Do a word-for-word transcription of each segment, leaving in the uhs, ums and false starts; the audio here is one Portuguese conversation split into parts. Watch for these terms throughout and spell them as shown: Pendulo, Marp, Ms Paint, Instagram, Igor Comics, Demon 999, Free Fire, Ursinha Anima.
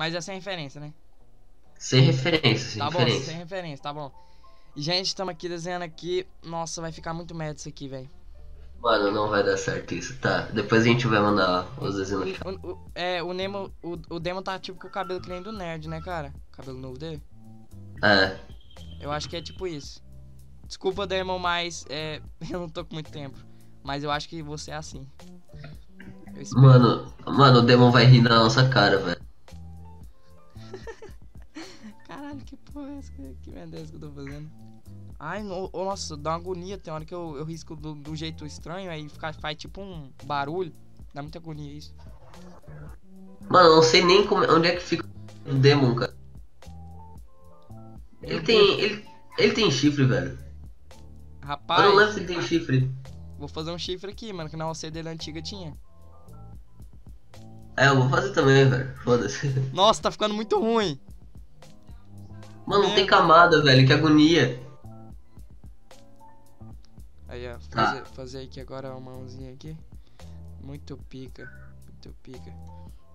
Mas é sem referência, né? Sem referência, sem tá referência. Tá bom, sem referência, tá bom. Gente, estamos aqui desenhando aqui. Nossa, vai ficar muito merda isso aqui, velho. Mano, não vai dar certo isso, tá? Depois a gente vai mandar os desenhos. O, o, é, o Nemo, o, o Demo tá tipo com o cabelo que nem do nerd, né, cara? O cabelo novo dele. É. Eu acho que é tipo isso. Desculpa, Demo, mas é, eu não tô com muito tempo. Mas eu acho que você é assim. Mano, mano, o Demon vai rir na nossa cara, velho. Caralho, que porra é essa? Que merda é essa que eu tô fazendo? Ai, no, oh, nossa, dá uma agonia. Tem hora que eu, eu risco do, do jeito estranho, aí fica, faz tipo um barulho. Dá muita agonia isso. Mano, eu não sei nem como, onde é que fica o Demon, cara. Ele tem, ele, ele tem chifre, velho. Rapaz... Eu não lembro se ele tem chifre. Vou fazer um chifre aqui, mano, que na O C dele antiga tinha. É, eu vou fazer também, velho. Foda-se. Nossa, tá ficando muito ruim. Mano, não tem camada, velho. Que agonia. Aí, ó. Fazer, ah. fazer aqui agora uma mãozinha aqui. Muito pica. Muito pica.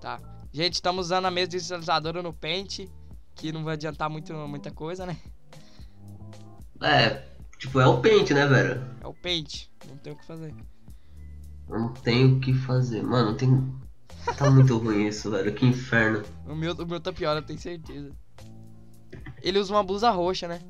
Tá. Gente, estamos usando a mesa visualizadora no Paint. Que não vai adiantar muito, muita coisa, né? É. Tipo, é o Paint, né, velho? É o Paint. Não tem o que fazer. Não tem o que fazer. Mano, não tem... Tá muito ruim isso, velho, que inferno. O meu, o meu tá pior, eu tenho certeza. Ele usa uma blusa roxa, né?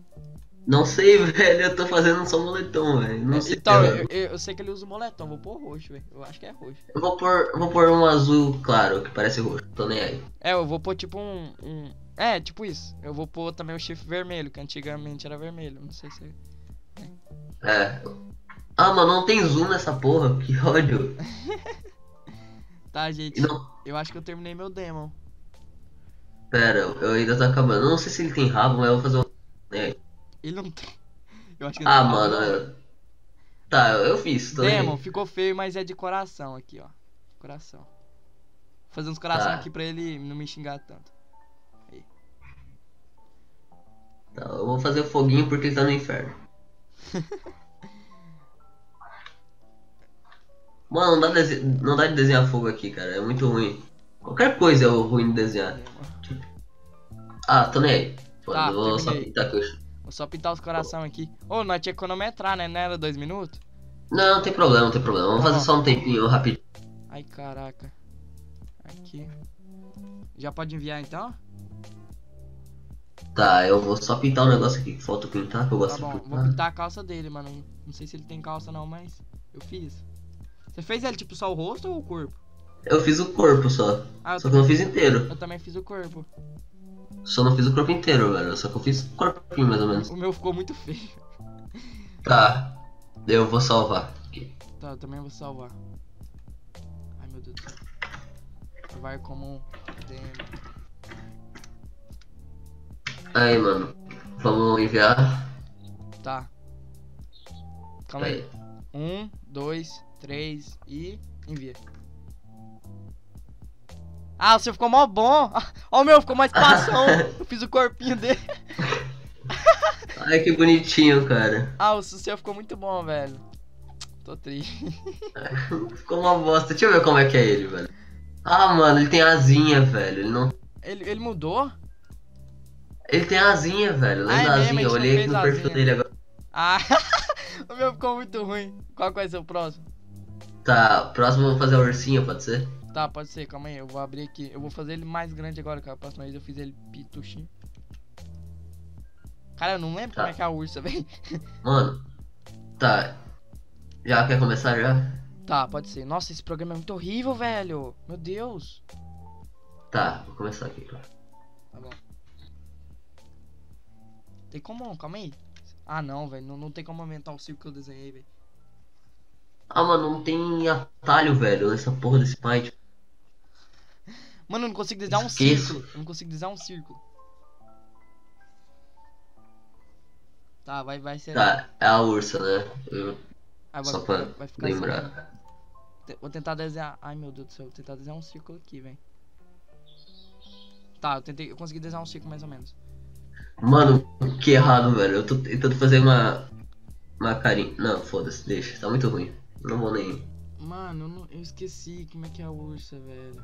Não sei, velho, eu tô fazendo só moletom, velho. Não é, sei. Então, eu, eu, eu sei que ele usa o moletom, vou pôr roxo, velho. Eu acho que é roxo. Eu vou pôr, eu vou pôr um azul claro, que parece roxo, tô nem aí. É, eu vou pôr tipo um, um... É, tipo isso. Eu vou pôr também o chifre vermelho, que antigamente era vermelho, não sei se... É. é. Ah, mano, não tem zoom nessa porra, que ódio. Tá, gente, não. Eu acho que eu terminei meu Demon. Pera, eu ainda tô acabando. Eu não sei se ele tem rabo, mas eu vou fazer um... É. Ele não tem. Eu acho que ah, não tem mano. Eu... Tá, eu fiz. Tô Demon, aí. Ficou feio, mas é de coração aqui, ó. Coração. Vou fazer uns coração tá. aqui pra ele não me xingar tanto. Aí. Tá, eu vou fazer o foguinho porque ele tá no inferno. Mano, não dá, dese... não dá de desenhar fogo aqui, cara. É muito ruim. Qualquer coisa é ruim de desenhar. Ah, tô nem aí. Tá, vou só pintar coisa. Vou só pintar os coração aqui. Ô, oh, nós tinha que cronometrar, né? Não era dois minutos? Não, não tem problema, não tem problema. Vamos ah, fazer só um tempinho rapidinho. Ai, caraca. Aqui. Já pode enviar, então? Tá, eu vou só pintar um negócio aqui. Falta pintar, que eu gosto tá bom, de pintar. Vou pintar a calça dele, mano. Não sei se ele tem calça não, mas eu fiz. Você fez ele tipo só o rosto ou o corpo? Eu fiz o corpo só. Ah, só que eu não fiz inteiro. Eu também fiz o corpo. Só não fiz o corpo inteiro, velho. Só que eu fiz o corpinho mais ou menos. O meu ficou muito feio. Tá. Eu vou salvar. Tá, eu também vou salvar. Ai meu Deus. Vai como um demo. Aí, mano. Vamos enviar. Tá. Calma aí. aí. Um, dois. três e envia. Ah, o seu ficou mó bom. Ó, o meu ficou mais passão. Eu fiz o corpinho dele. Ai, que bonitinho, cara. Ah, o seu ficou muito bom, velho. Tô triste. Ficou uma bosta. Deixa eu ver como é que é ele, velho. Ah, mano, ele tem asinha, velho. Ele não... Ele, ele mudou? Ele tem asinha, velho. Lembra ah, é asinha? Eu olhei aqui no perfil dele agora. Ah, o meu ficou muito ruim. Qual vai ser o próximo? Tá, próximo eu vou fazer a ursinha, pode ser? Tá, pode ser, calma aí, eu vou abrir aqui. Eu vou fazer ele mais grande agora, cara. A próxima vez eu fiz ele pituxinho. Cara, eu não lembro tá. como é que é a ursa, velho. Mano, tá. Já quer começar já? Tá, pode ser. Nossa, esse programa é muito horrível, velho. Meu Deus. Tá, vou começar aqui, cara. Tá bom. Tem como, calma aí. Ah não, velho, não, não tem como aumentar o círculo que eu desenhei, velho. Ah, mano, não tem atalho, velho, essa porra desse paint. Mano, eu não consigo desenhar um círculo. Eu não consigo desenhar um círculo. Tá, vai, vai ser... Tá, é a ursa, né? Eu... Ah, vai, só pra vai ficar lembrar. Assim. Vou tentar desenhar... Ai, meu Deus do céu, vou tentar desenhar um círculo aqui, velho. Tá, eu, tentei... eu consegui desenhar um círculo mais ou menos. Mano, que errado, velho. Eu tô tentando fazer uma... Uma carinha... Não, foda-se, deixa. Tá muito ruim. Não vou nem... Mano, eu, não... eu esqueci como é que é a ursa, velho.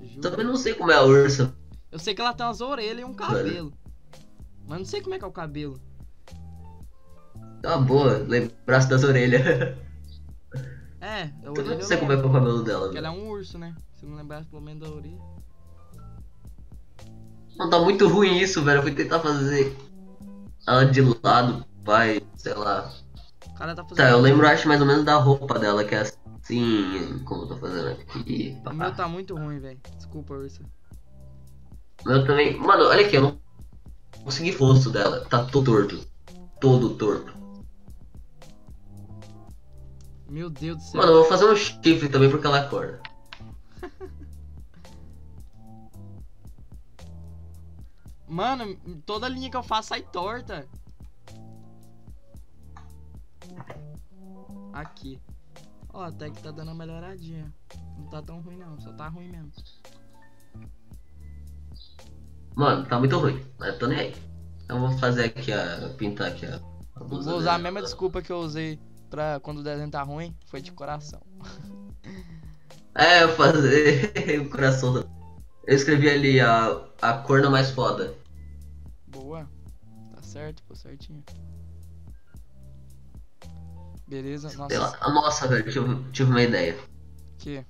Juro. Também não sei como é a ursa. Eu sei que ela tem umas orelhas e um cabelo. Mas não sei como é que é o cabelo. Tá boa, lembrar-se das orelhas. É, a orelha eu não sei eu como é que é o cabelo dela. Porque ela é um urso, né? Se não lembrasse pelo menos da orelha. Não, tá muito ruim isso, velho. Eu fui tentar fazer ela de lado, pai, sei lá. O cara tá fazendo. Tá, eu lembro, acho, mais ou menos da roupa dela, que é assim, como eu tô fazendo aqui. O meu tá muito ruim, velho. Desculpa, Ursa. O meu também. Mano, olha aqui, eu não consegui o rosto dela. Tá todo torto. Todo torto. Meu Deus do céu. Mano, eu vou fazer um chifre também porque ela acorda. Mano, toda linha que eu faço sai torta. Aqui. Ó, até que tá dando uma melhoradinha. Não tá tão ruim não, só tá ruim mesmo. Mano, tá muito ruim, mas eu tô nem aí. Eu vou fazer aqui a... pintar aqui a... a vou usar dela. A mesma desculpa que eu usei pra quando o desenho tá ruim, foi de coração. É, eu fazer o coração da... Eu escrevi ali a, a cor da mais foda. Boa, tá certo, pô, certinho. Beleza, nossa. Nossa, velho, tive, tive uma ideia. Que?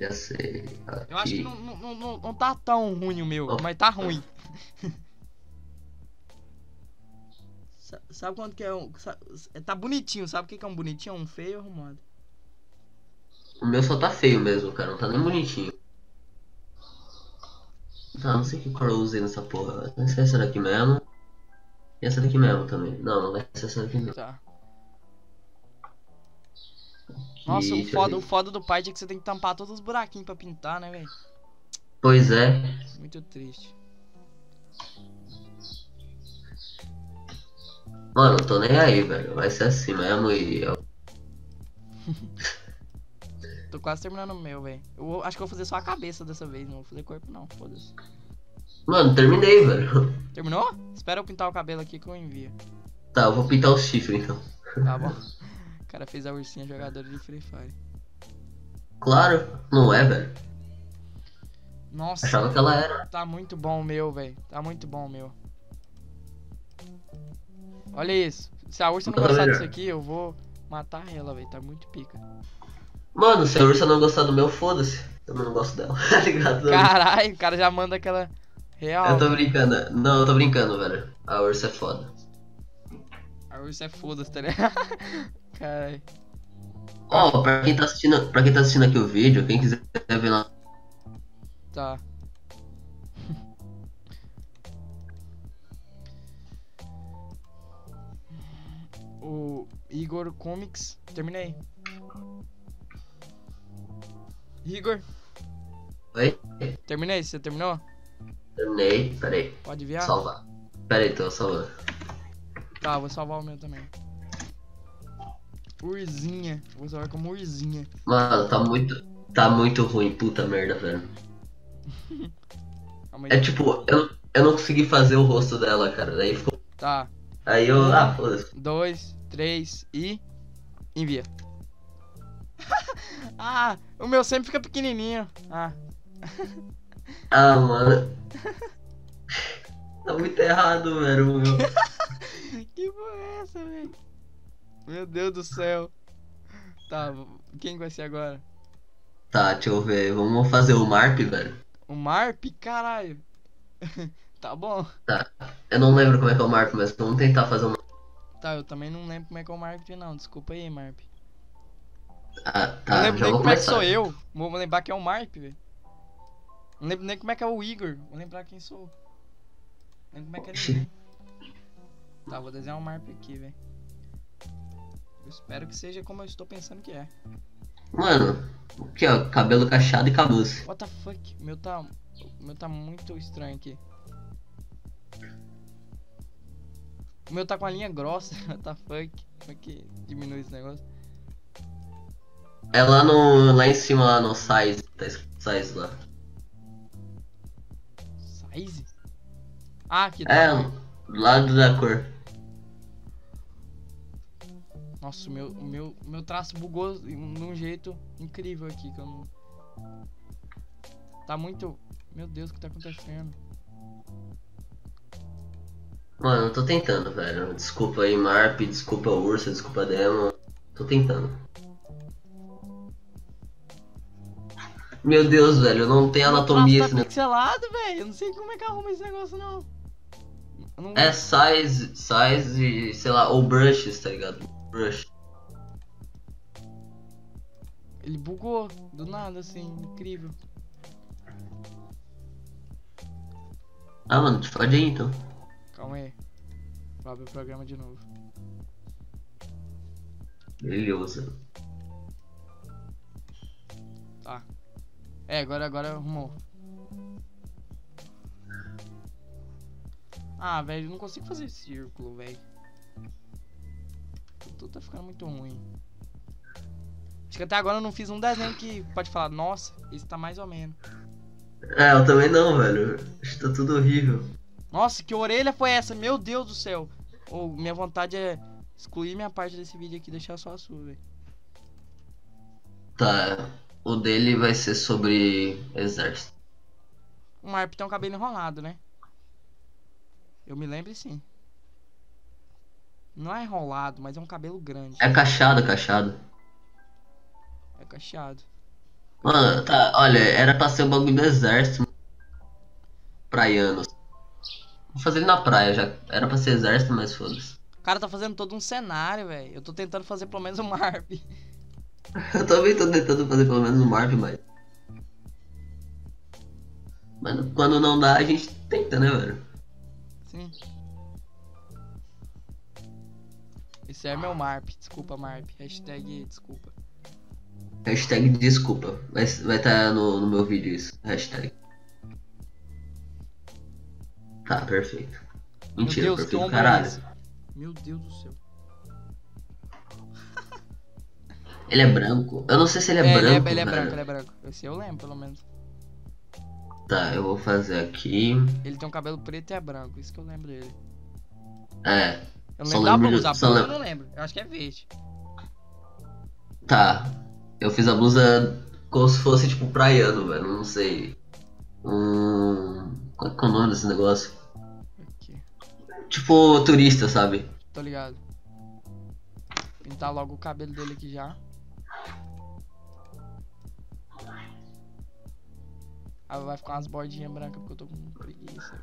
Já sei. Aqui. Eu acho que não, não, não, não tá tão ruim o meu, oh, mas tá ruim. Sabe quanto que é um. Sabe, tá bonitinho, sabe o que, que é um bonitinho? Um feio ou arrumado? O meu só tá feio mesmo, cara, não tá nem bonitinho. Tá, não sei que cor eu usei nessa porra. Vai ser essa daqui mesmo. E essa daqui mesmo também. Não, não vai ser essa daqui não. Tá. Aqui, nossa, o foda, o foda do pai é que você tem que tampar todos os buraquinhos pra pintar, né, velho? Pois é. Muito triste. Mano, eu tô nem aí, velho. Vai ser assim mesmo e eu... Tô quase terminando o meu, velho. Eu acho que eu vou fazer só a cabeça dessa vez, não vou fazer corpo não, foda-se. Mano, terminei, velho. Terminou? Espera eu pintar o cabelo aqui que eu envio. Tá, eu vou pintar o chifre então. Tá bom. O cara fez a ursinha jogadora de Free Fire. Claro, não é, velho. Nossa. Achava que ela era. Tá muito bom o meu, velho. Tá muito bom o meu. Olha isso. Se a ursa não gostar disso aqui, eu vou matar ela, velho. Tá muito pica. Mano, se a ursa não gostar do meu, foda-se. Eu não gosto dela, tá ligado? Caralho, o cara já manda aquela real. Eu tô brincando. Não, eu tô brincando, velho. A ursa é foda. A ursa é foda, tá ligado? Caralho. Ó, oh, pra, quem tá assistindo, pra quem tá assistindo aqui o vídeo, quem quiser ver lá. Tá. O Igor Comics. Terminei. Igor. Oi? Terminei, você terminou? Terminei, peraí. Pode virar? Salvar. Peraí, tô salvando. Tá, vou salvar o meu também. Urzinha. Vou salvar como urzinha. Mano, tá muito. Tá muito ruim, puta merda, velho. É tipo, eu, eu não consegui fazer o rosto dela, cara. Daí ficou. Tá. Aí eu. Ah, foda-se. Dois, três e. Envia. Ah, o meu sempre fica pequenininho. Ah, ah, mano. Tá muito errado, velho. Que porra é essa, velho? Meu Deus do céu. Tá, quem vai ser agora? Tá, deixa eu ver. Vamos fazer o Marp, velho. O Marp? Caralho. Tá bom. Tá, eu não lembro como é que é o Marp, mas vamos tentar fazer o Marp. Tá, eu também não lembro como é que é o Marp, não. Desculpa aí, Marp. Ah, tá, não lembro nem como é que sou eu. Vou lembrar que é o Marp, velho. Não lembro nem como é que é o Igor. Vou lembrar quem sou. Não lembro como é que é ele. Tá, vou desenhar um Marp aqui, velho. Eu espero que seja como eu estou pensando que é. Mano, o que é? Cabelo cacheado e cabuço. What the fuck? Meu tá, meu tá muito estranho aqui. O meu tá com a linha grossa. What the fuck? Como é que diminui esse negócio? É lá no. Lá em cima, lá no size. Tá escrito size lá. Size? Ah, aqui tá. É, do lado da cor. Nossa, o meu, meu, meu traço bugou de um jeito incrível aqui que eu não, Tá muito... Meu Deus, o que tá acontecendo? Mano, eu tô tentando, velho. Desculpa aí, Marp, desculpa Ursa, desculpa Demon. Tô tentando. Meu Deus, velho, eu não tenho anatomia. Nossa, tá esse pixelado, negócio, velho. Eu não sei como é que arruma esse negócio, não. não... É size, size e, sei lá, ou brushes, tá ligado? Brush. Ele bugou, do nada, assim, incrível. Ah, mano, te fode aí, então. Calma aí. Vou abrir o programa de novo. Beleza. Tá. É, agora, agora arrumou. Ah, velho, eu não consigo fazer círculo, velho. Tudo tá ficando muito ruim. Acho que até agora eu não fiz um desenho que pode falar, nossa, esse tá mais ou menos. É, eu também não, velho. Acho que tá tudo horrível. Nossa, que orelha foi essa? Meu Deus do céu. Oh, minha vontade é excluir minha parte desse vídeo aqui e deixar só a sua, velho. Tá. O dele vai ser sobre exército. O Marp tem um cabelo enrolado, né? Eu me lembro, sim. Não é enrolado, mas é um cabelo grande. É cacheado, é cacheado. É cacheado. Mano, tá, olha, era pra ser o bagulho do exército. Praianos. Vou fazer ele na praia já. Era pra ser exército, mas foda-se. O cara tá fazendo todo um cenário, velho. Eu tô tentando fazer pelo menos o Marp. Eu também tô tentando fazer pelo menos o Marp, mas... Mas quando não dá, a gente tenta, né, velho? Sim. Esse é meu Marp. Desculpa, Marp. Hashtag desculpa. Hashtag desculpa. Vai estar vai tá no, no meu vídeo isso. Hashtag. Tá, perfeito. Mentira, Deus, perfeito. Caralho. É meu Deus do céu. Ele é branco? Eu não sei se ele é, é branco. Ele é, ele é branco, ele é branco. Esse eu lembro, pelo menos. Tá, eu vou fazer aqui. Ele tem um cabelo preto e é branco, isso que eu lembro dele. É. Eu lembro da blusa, a blusa eu não lembro. Eu acho que é verde. Tá. Eu fiz a blusa como se fosse tipo praiano, velho. Não sei. Hum. Qual é, que é o nome desse negócio? Aqui. Tipo turista, sabe? Tô ligado. Pintar logo o cabelo dele aqui já. Ah, vai ficar umas bordinhas brancas porque eu tô com preguiça.